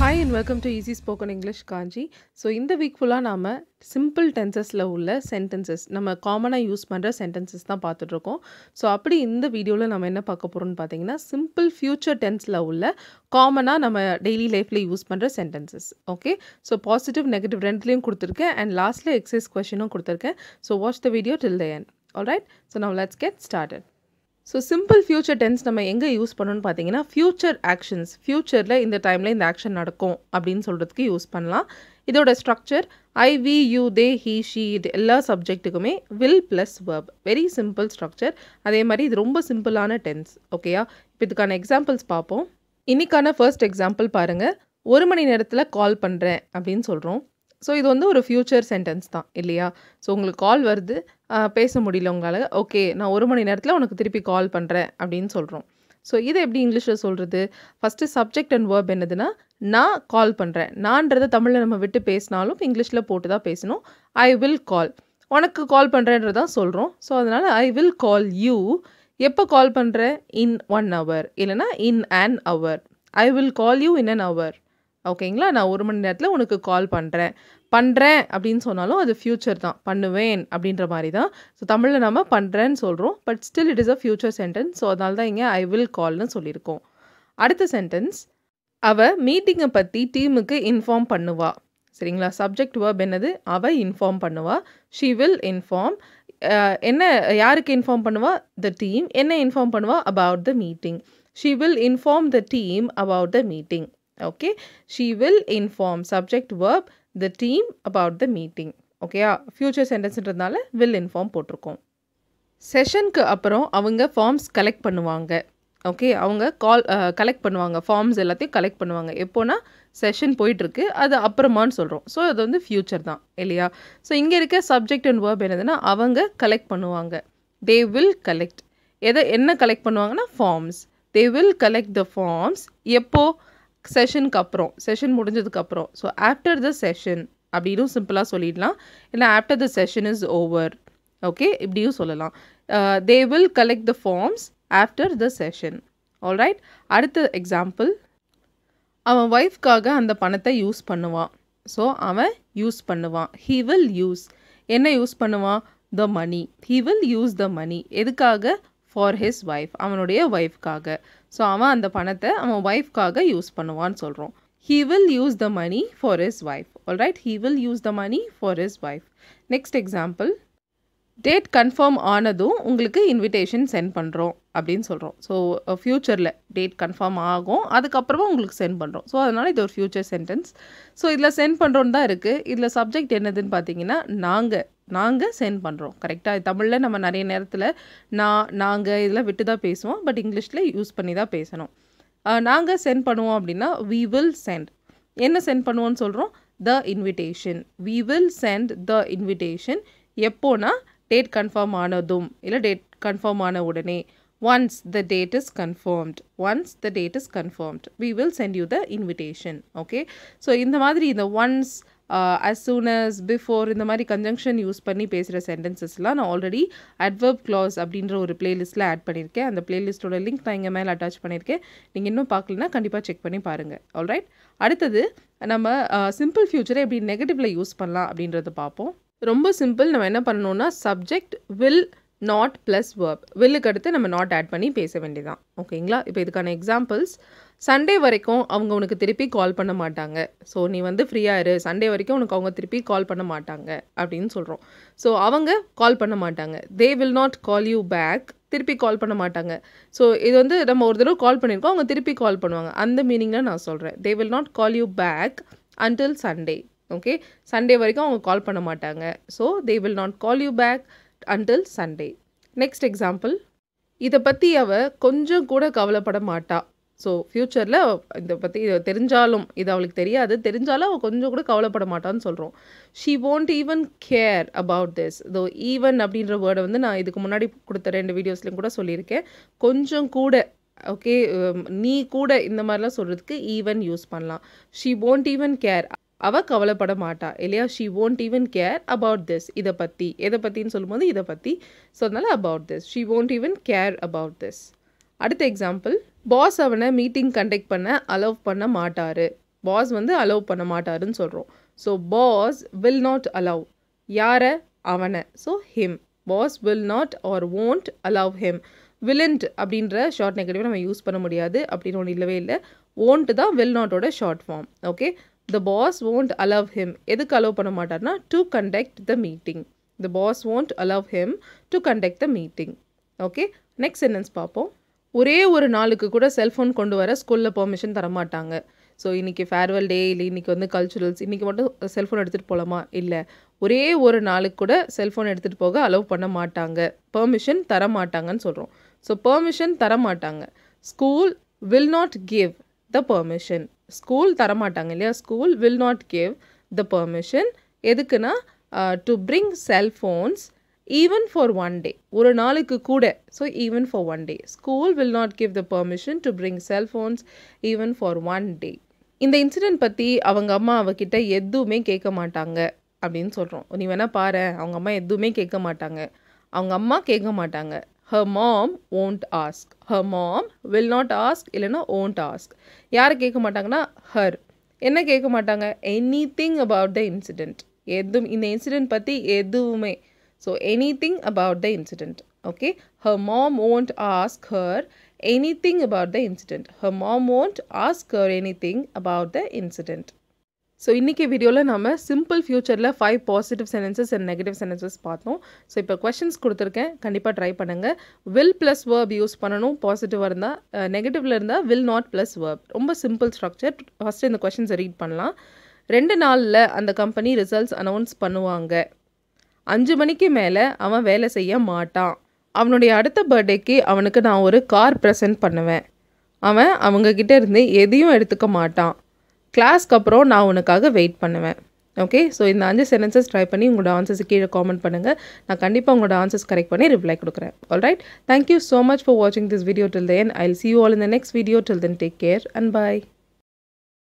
Hi and welcome to Easy Spoken English Kanchi. So in the week fulla nama simple tenses la ulla sentences nama common ah use pandra sentences da paathukirukom. So appadi indha video la nama enna paakaporom nu pathina simple future tense la ulla common ah nama daily life la use pandra sentences. Okay? So positive negative rendilum kuduthirken and lastly exercise question um kuduthirken. So watch the video till the end. All right? So now let's get started. So simple future tense நம்ம எங்க use பண்ணனும் பாத்தீங்கன்னா future actions futureல இந்த டைம்ல இந்த action நடக்கும் அப்படினு சொல்றதுக்கு யூஸ் பண்ணலாம். இதோட structure I, we, you, they, he, she இது எல்லா சப்ஜெக்ட்டுக்குமே will plus verb. Very simple structure. அதே மாதிரி இது ரொம்ப சிம்பிளான tense. ஓகேயா? இப்போ இதுக்கான examples பாப்போம். இன்னைக்கான first example பாருங்க. 1 மணி நேரத்துல கால் பண்றேன் அப்படினு சொல்றோம். So இது வந்து ஒரு future sentence தான் இல்லையா? So உங்களுக்கு கால் வருது பேச முடியல உங்களால ஓகே நான் 1 மணி நேரத்துல உங்களுக்கு திருப்பி கால் பண்றேன் அப்படினு சொல்றோம். So இது எப்படி இங்கிலீஷ்ல சொல்றது? First subject and verb என்னதுனா நான் கால் பண்றேன். நான்ன்றத தமிழ்ல நம்ம விட்டு பேசினாலும் இங்கிலீஷ்ல போட்டு தான் பேசணும். I will call. உனக்கு கால் பண்றேன்றத தான் சொல்றோம். So அதனால I will call you. எப்ப கால் பண்ற? In 1 hour இல்லனா in an hour. I will call you in an hour. ஓகேங்களா நான் 1 மணி நேரத்துல உங்களுக்கு கால் பண்றேன். பண்றேன் அப்படினு சொன்னாலும் அது ஃபியூச்சர் தான். பண்ணுவேன் அப்படின்ற மாதிரி தான். சோ தமிழ்ல நாம பண்றேன்னு சொல்றோம். But still it is a future sentence. So அதனால தான் இங்க I will call னு சொல்லிருக்கோம். அடுத்த சென்டென்ஸ் அவ மீட்டிங்கை பத்தி டீமுக்கு இன்ஃபார்ம் பண்ணுவா. சரிங்களா? சப்ஜெக்ட் verb என்னது? அவ இன்ஃபார்ம் பண்ணுவா. She will inform. என்ன யாருக்கு இன்ஃபார்ம் பண்ணுவா? The team. என்ன இன்ஃபார்ம் பண்ணுவா? About the meeting. She will inform the team about the meeting. Okay, she will inform subject verb the team about the meeting. Okay, future sentence ன்றதால will inform போட்டுருக்கோம். செஷனுக்கு அப்புறம் அவங்க forms collect பண்ணுவாங்க. Okay அவங்க collect பண்ணுவாங்க forms எல்லாத்தையும் collect பண்ணுவாங்க. எப்போனா செஷன் போயிட்டு இருக்கு அது அப்புறமான்னு சொல்றோம். சோ அது வந்து ஃபியூச்சர் தான் இல்லையா? சோ இங்க இருக்க சப்ஜெக்ட் and verb என்னதுனா அவங்க கலெக்ட் பண்ணுவாங்க. They will collect. எதை என்ன கலெக்ட் பண்ணுவாங்கன்னா forms. They will collect the forms. எப்போ செஷனுக்கு அப்புறம் செஷன் முடிஞ்சதுக்கு அப்புறம் ஸோ ஆஃப்டர் த செஷன் அப்படின்னும் சிம்பிளாக சொல்லிடலாம். இல்லை after the session is over okay இப்படியும் சொல்லலாம். They will collect the forms after the session. Alright அடுத்த எக்ஸாம்பிள் அவன் ஒய்ஃப்காக அந்த பணத்தை யூஸ் பண்ணுவான். ஸோ அவன் யூஸ் பண்ணுவான். He will use. என்ன யூஸ் பண்ணுவான்? The money. He will use the money. எதுக்காக? For his wife. அவனுடைய ஒய்ஃப்காக. ஸோ அவன் அந்த பணத்தை அவன் ஒய்ஃப்காக யூஸ் பண்ணுவான்னு சொல்கிறோம். He will use the money for his wife. All right. He will use the money for his wife. Next example. Date confirm ஆனதும் உங்களுக்கு invitation send பண்ணுறோம் அப்படின்னு சொல்கிறோம். ஸோ ஃபியூச்சரில் டேட் கன்ஃபார்ம் ஆகும் அதுக்கப்புறமா உங்களுக்கு சென்ட் பண்ணுறோம். ஸோ அதனால் இது ஒரு ஃபியூச்சர் சென்டென்ஸ். ஸோ இதில் சென்ட் பண்ணுறோன்னு தான் இருக்குது. இதில் சப்ஜெக்ட் என்னதுன்னு பார்த்தீங்கன்னா நாங்கள் சென்ட் பண்ணுறோம். கரெக்டாக தமிழில் நம்ம நிறைய நேரத்தில் நாங்கள் இதெல்லாம் விட்டு தான் பேசுவோம். பட் இங்கிலீஷில் யூஸ் பண்ணி தான் பேசணும். நாங்கள் சென்ட் பண்ணுவோம் அப்படின்னா we will send. என்ன சென்ட் பண்ணுவோம்னு சொல்கிறோம்? The invitation. We will send the invitation. எப்போனா டேட் கன்ஃபார்ம் ஆனதும் இல்லை டேட் கன்ஃபார்ம் ஆன உடனே. Once the date is confirmed. Once the date is confirmed. We will send you the invitation. Okay. So, in the madri, in the once, as soon as, before, in the madri conjunction use panni pesra sentences la, na already adverb clause abdindra oru playlist la add pannirken. And the playlist oda link na inga mail attach pannirken. Neenga innum paakalana kandipa check panni paarenga. All right. Aduthathu nama simple future eppadi negative la use pannalam abindradha paapom. Romba simple nama enna pannanona subject will not plus verb. வில்லுக்கு அடுத்து நம்ம not add பண்ணி பேச வேண்டியதான். ஓகேங்களா? இப்போ இதுக்கான examples Sunday வரைக்கும் அவங்க உனக்கு திருப்பி கால் பண்ண மாட்டாங்க. ஸோ நீ வந்து ஃப்ரீயாக இரு சண்டே வரைக்கும் உனக்கு அவங்க திருப்பி கால் பண்ண மாட்டாங்க அப்படின்னு சொல்கிறோம். ஸோ அவங்க கால் பண்ண மாட்டாங்க. They will not call you back. திருப்பி கால் பண்ண மாட்டாங்க. ஸோ இது வந்து நம்ம ஒரு தடவை கால் பண்ணியிருக்கோம் அவங்க திருப்பி கால் பண்ணுவாங்க அந்த மீனிங்கில் நான் சொல்கிறேன். They will not call you back until Sunday. Okay Sunday வரைக்கும் அவங்க கால் பண்ண மாட்டாங்க. So they will not call you back until Sunday. Next example. இதை பற்றி அவ கொஞ்சம் கூட கவலைப்பட மாட்டா. ஸோ ஃப்யூச்சரில் இதை பற்றி தெரிஞ்சாலும் இது அவளுக்கு தெரியாது தெரிஞ்சாலும் அவள் கொஞ்சம் கூட கவலைப்பட மாட்டான்னு சொல்கிறோம். She won't even care about this. Though even அப்படின்ற வேர்டை வந்து நான் இதுக்கு முன்னாடி கொடுத்த 2 வீடியோஸ்லையும் கூட சொல்லியிருக்கேன். கொஞ்சம் கூட ஓகே நீ கூட இந்த மாதிரிலாம் சொல்கிறதுக்கு ஈவன் யூஸ் பண்ணலாம். She won't even care. அவள் கவலைப்பட மாட்டா இல்லையா? She won't even care about this. இதை பற்றி எதை பற்றின்னு சொல்லும்போது இதை பற்றி சொன்னால about this. She won't even care about this. அடுத்த எக்ஸாம்பிள் பாஸ் அவனை மீட்டிங் கண்டக்ட் பண்ண அலோவ் பண்ண மாட்டாரு. boss வந்து allow பண்ண மாட்டாருன்னு சொல்றோம். So boss will not allow. யாரை? அவனை. So him. Boss will not or won't allow him. Willn't அப்படின்ற ஷார்ட் நெகட்டிவ் நம்ம யூஸ் பண்ண முடியாது. அப்படின்னு ஒன்று இல்லவே இல்லை. won't தான் will not ஓட short form. Okay, the boss won't allow him. எதுக்கு allow பண்ண மாட்டார்னா to conduct the meeting. The boss won't allow him to conduct the meeting. Okay, next sentence பார்ப்போம். ஒரே ஒரு நாளுக்கு கூட செல்ஃபோன் கொண்டு வர ஸ்கூலில் பெர்மிஷன் தரமாட்டாங்க. ஸோ இன்றைக்கி ஃபேர்வெல் டே இல்லை இன்றைக்கி வந்து கல்ச்சுரல்ஸ் இன்றைக்கி மட்டும் செல்ஃபோன் எடுத்துகிட்டு போகலாமா? இல்லை, ஒரே ஒரு நாளுக்கு கூட செல்ஃபோன் எடுத்துகிட்டு போக அலோவ் பண்ண மாட்டாங்க, பெர்மிஷன் தரமாட்டாங்கன்னு சொல்கிறோம். ஸோ பெர்மிஷன் தரமாட்டாங்க. School will not give the permission. School தரமாட்டாங்க இல்லையா? School will not give the permission. எதுக்குன்னா to bring cell phones even for one day. ஒரு நாளுக்கு கூட. So even for one day. School will not give the permission to bring cell phones even for one day. இந்த incident பற்றி அவங்க அம்மா அவகிட்ட எதுவுமே கேட்க மாட்டாங்க அப்படின்னு சொல்கிறோம். நீ வேணா பாரு, அவங்க அம்மா எதுவுமே கேட்க மாட்டாங்க. அவங்க அம்மா கேட்க மாட்டாங்க. Her mom won't ask. Her mom will not ask இல்லைன்னா won't ask. யார் கேட்க மாட்டாங்கன்னா her. என்ன கேட்க மாட்டாங்க? anything about the incident. எதுவும் இந்த இன்சிடென்ட் பற்றி எதுவுமே. So anything about the incident. Okay, her mom won't ask her anything about the incident. Her mom won't ask her anything about the incident. So இன்னைக்கு வீடியோல நாம சிம்பிள் ஃபியூச்சர்ல 5 positive sentences and negative sentences பார்த்தோம். So இப்போ questions கொடுத்துருக்கேன், கண்டிப்பாக try பண்ணுங்க. will plus verb use பண்ணணும். பாசிட்டிவாக இருந்தால், நெகட்டிவ்ல இருந்தால் will not plus verb. ரொம்ப சிம்பிள் ஸ்ட்ரக்சர். ஃபர்ஸ்ட் இந்த கொஸ்டின்ஸை ரீட் பண்ணலாம். 2 நாளில் அந்த கம்பெனி ரிசல்ட்ஸ் அனௌன்ஸ் பண்ணுவாங்க. 5 மணிக்கு மேலே அவன் வேலை செய்ய மாட்டான். அவனுடைய அடுத்த பர்த்டேக்கு அவனுக்கு நான் ஒரு கார் ப்ரெசென்ட் பண்ணுவேன். அவன் அவங்கக்கிட்ட இருந்து எதையும் எடுத்துக்க மாட்டான். கிளாஸ்க்கு அப்புறம் நான் உனக்காக வெயிட் பண்ணுவேன். ஓகே, ஸோ இந்த 5 சென்டென்சஸ் ட்ரை பண்ணி உங்களோட ஆன்சர்ஸ் கீழே காமெண்ட் பண்ணுங்கள். நான் கண்டிப்பாக உங்களோட ஆன்சர்ஸ் கரெக்ட் பண்ணி ரிப்ளை கொடுக்குறேன். Alright, thank you so much for வாட்சிங் this video till then. I will see you all in the next video. Till then, take care and bye.